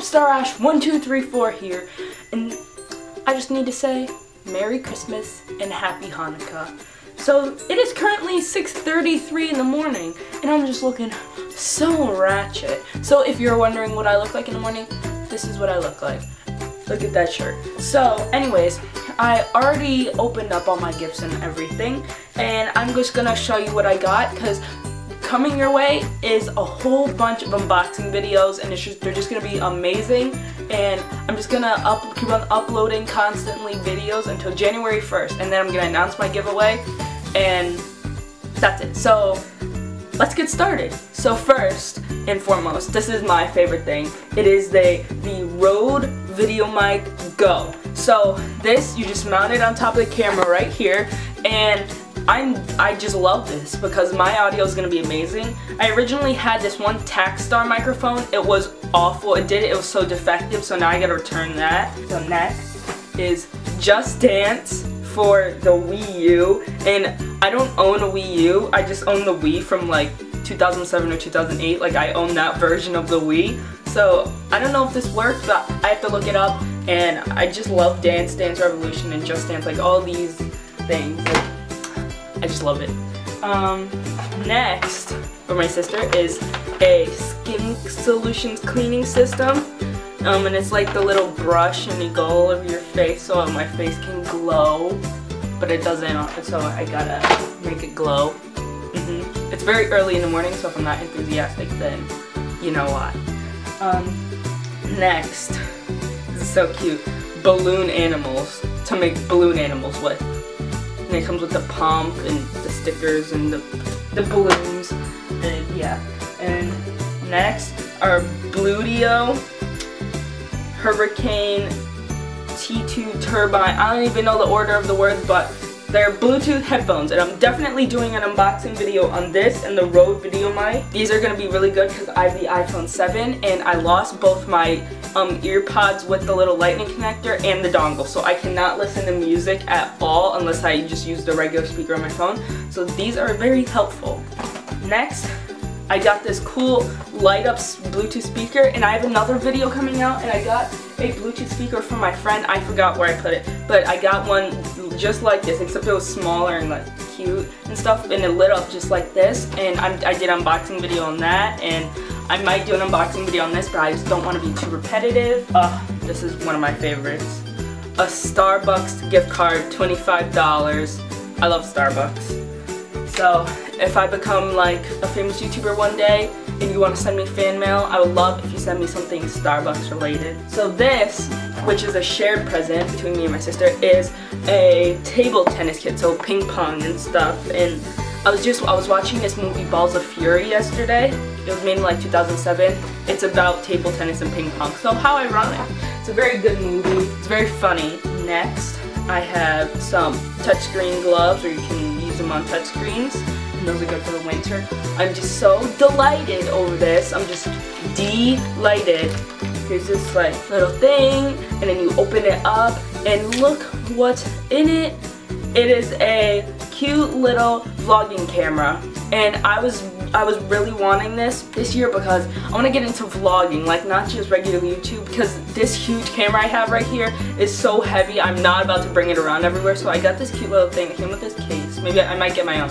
up? Star Ash 1234 here, and I just need to say Merry Christmas and Happy Hanukkah. So it is currently 6:33 in the morning, and I'm just looking so ratchet. So if you're wondering what I look like in the morning, this is what I look like. Look at that shirt. So anyways, I already opened up all my gifts and everything, and I'm just gonna show you what I got, because coming your way is a whole bunch of unboxing videos, and they're just gonna be amazing. And I'm just gonna keep on uploading constantly videos until January 1st, and then I'm gonna announce my giveaway, and that's it. So let's get started. So first and foremost, this is my favorite thing. It is the Rode VideoMic Go. So this, you just mount it on top of the camera right here, and I just love this because my audio is going to be amazing. I originally had this one Techstar microphone. It was awful. It was so defective, so now I gotta return that. So next is Just Dance for the Wii U, and I don't own a Wii U. I just own the Wii from like 2007 or 2008. Like, I own that version of the Wii. So I don't know if this works, but I have to look it up. And I just love Dance Dance Revolution and Just Dance, like all these things. Like, I just love it. Next for my sister is a Skin Solutions cleaning system, and it's like the little brush, and you go all over your face so my face can glow, but it doesn't, so I gotta make it glow. It's very early in the morning, so if I'm not enthusiastic, then you know why. Next, this is so cute, balloon animals, to make balloon animals with. And it comes with the pump and the stickers and the balloons, and yeah. And next, our Bluedio Hurricane T2 Turbine. I don't even know the order of the words, but they're Bluetooth headphones, and I'm definitely doing an unboxing video on this and the Rode VideoMic. These are gonna be really good because I have the iPhone 7, and I lost both my ear pods with the little lightning connector and the dongle, so I cannot listen to music at all unless I just use the regular speaker on my phone. So these are very helpful. Next, I got this cool light up Bluetooth speaker, and I have another video coming out, and I got a Bluetooth speaker from my friend. I forgot where I put it, but I got one just like this, except it was smaller and like cute and stuff, and it lit up just like this, and I did an unboxing video on that, and I might do an unboxing video on this, but I just don't want to be too repetitive. This is one of my favorites. A Starbucks gift card, $25. I love Starbucks. So if I become like a famous YouTuber one day and you want to send me fan mail, I would love if you send me something Starbucks related. So this, which is a shared present between me and my sister, is a table tennis kit, so ping pong and stuff. And I was watching this movie Balls of Fury yesterday. It was made in like 2007. It's about table tennis and ping pong. So how ironic. It's a very good movie. It's very funny. Next, I have some touchscreen gloves, or you can them on touch screens, and those are good for the winter. I'm just so delighted over this. I'm just delighted. Here's this like little thing, and then you open it up, and look what's in it. It is a cute little vlogging camera, and I was really wanting this year because I want to get into vlogging, like not just regular YouTube, because this huge camera I have right here is so heavy, I'm not about to bring it around everywhere. So I got this cute little thing. It came with this case. Maybe I might get my own.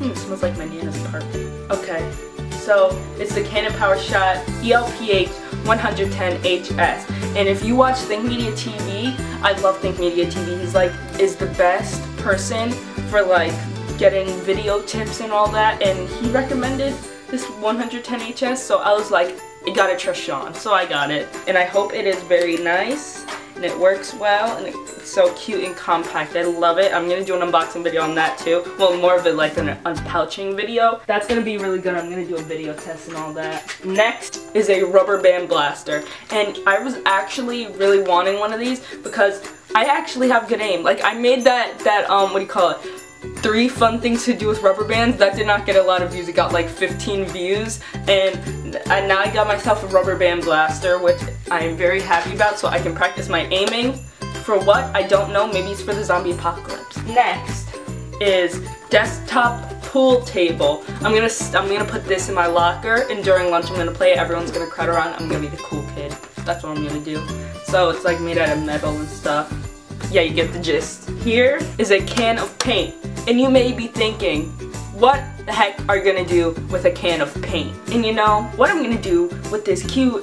It smells like my Nana's apartment. Okay, so it's the Canon PowerShot ELPH 110 HS. And if you watch Think Media TV, I love Think Media TV. He's like, is the best person for like getting video tips and all that, and he recommended this 110 HS, so I was like, I gotta trust Sean, so I got it. And I hope it is very nice, and it works well, and it's so cute and compact. I love it. I'm gonna do an unboxing video on that too. Well, more of it like an unpouching video. That's gonna be really good. I'm gonna do a video test and all that. Next is a rubber band blaster, and I was actually really wanting one of these because I actually have good aim. Like, I made that what do you call it? 3 fun things to do with rubber bands. That did not get a lot of views. It got like 15 views, and now I got myself a rubber band blaster, which I am very happy about, so I can practice my aiming. For what? I don't know. Maybe it's for the zombie apocalypse. Next is desktop pool table. I'm gonna put this in my locker, and during lunch I'm gonna play it. Everyone's gonna crowd around. I'm gonna be the cool kid. That's what I'm gonna do. So it's like made out of metal and stuff. Yeah, you get the gist. Here is a can of paint, and you may be thinking, what the heck are you gonna do with a can of paint? And you know what I'm gonna do with this cute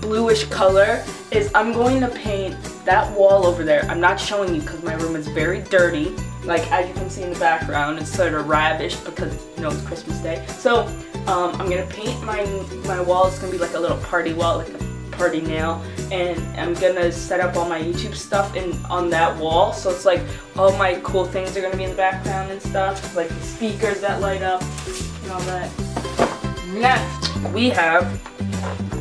bluish color is I'm going to paint that wall over there. I'm not showing you because my room is very dirty. Like, as you can see in the background, it's sort of ravished because, you know, it's Christmas Day. So I'm gonna paint my wall. It's gonna be like a little party wall, like a party nail, and I'm gonna set up all my YouTube stuff on that wall. So it's like all my cool things are gonna be in the background and stuff, like the speakers that light up and all that. Next, we have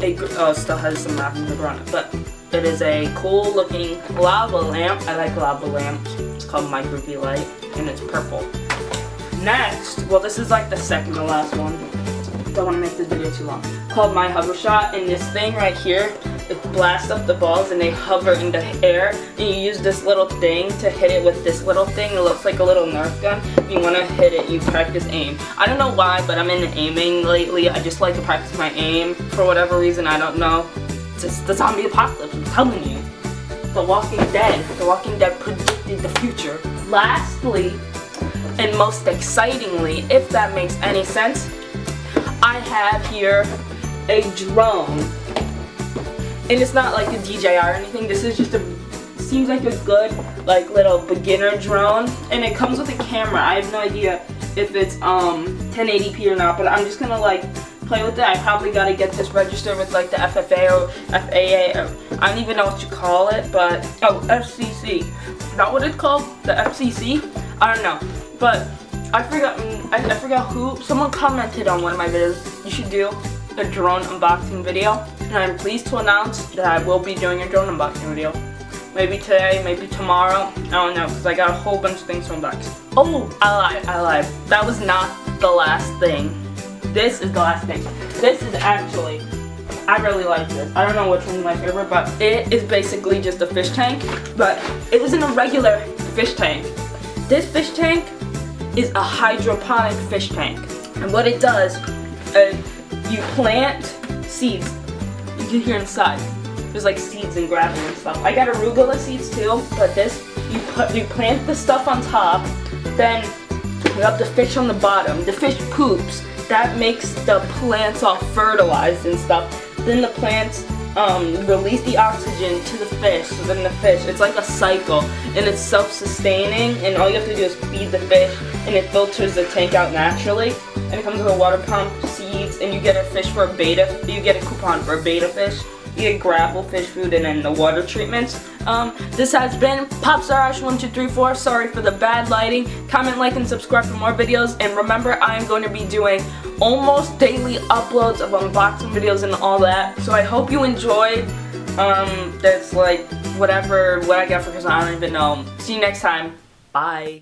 a still has some wrapping paper on it, but it is a cool looking lava lamp. I like lava lamps. It's called my groovy light, and it's purple. Next, well, this is like the second to last one. Don't want to make this video too long. Called my hover shot, and this thing right here, it blasts up the balls and they hover in the air, and you use this little thing to hit it with this little thing. It looks like a little Nerf gun. If you want to hit it, you practice aim. I don't know why, but I'm into aiming lately. I just like to practice my aim for whatever reason. I don't know. It's just the zombie apocalypse, I'm telling you. The Walking Dead predicted the future. Lastly, and most excitingly, if that makes any sense, I have here a drone, and it's not like a DJI or anything. This is just seems like a good, like, little beginner drone, and it comes with a camera. I have no idea if it's 1080p or not, but I'm just gonna, like, play with it. I probably gotta get this registered with, like, the FAA or FAA, or I don't even know what you call it, but, oh, FCC, not what it's called, the FCC, I don't know, but I forgot who. Someone commented on one of my videos, you should do a drone unboxing video, and I'm pleased to announce that I will be doing a drone unboxing video. Maybe today, maybe tomorrow, I don't know, because I got a whole bunch of things to unbox. Oh, I lied. That was not the last thing. This is the last thing. This is actually, I really like this. I don't know which one's my favorite, but it is basically just a fish tank, but it isn't a regular fish tank. This fish tank is a hydroponic fish tank, and what it does is you plant seeds. You can hear inside. There's like seeds and gravel and stuff. I got arugula seeds too, but this you plant the stuff on top, then you have the fish on the bottom. The fish poops. That makes the plants all fertilized and stuff. Then the plants release the oxygen to the fish, so then the fish, it's like a cycle, and it's self-sustaining, and all you have to do is feed the fish, and it filters the tank out naturally, and it comes with a water pump, seeds, and you get a coupon for a beta fish, you get gravel, fish food, and then the water treatments. This has been Star Ash 1234, sorry for the bad lighting. Comment, like, and subscribe for more videos, and remember, I am going to be doing almost daily uploads of unboxing videos and all that, so I hope you enjoyed. That's like, whatever, what I got for Christmas, I don't even know. See you next time, bye.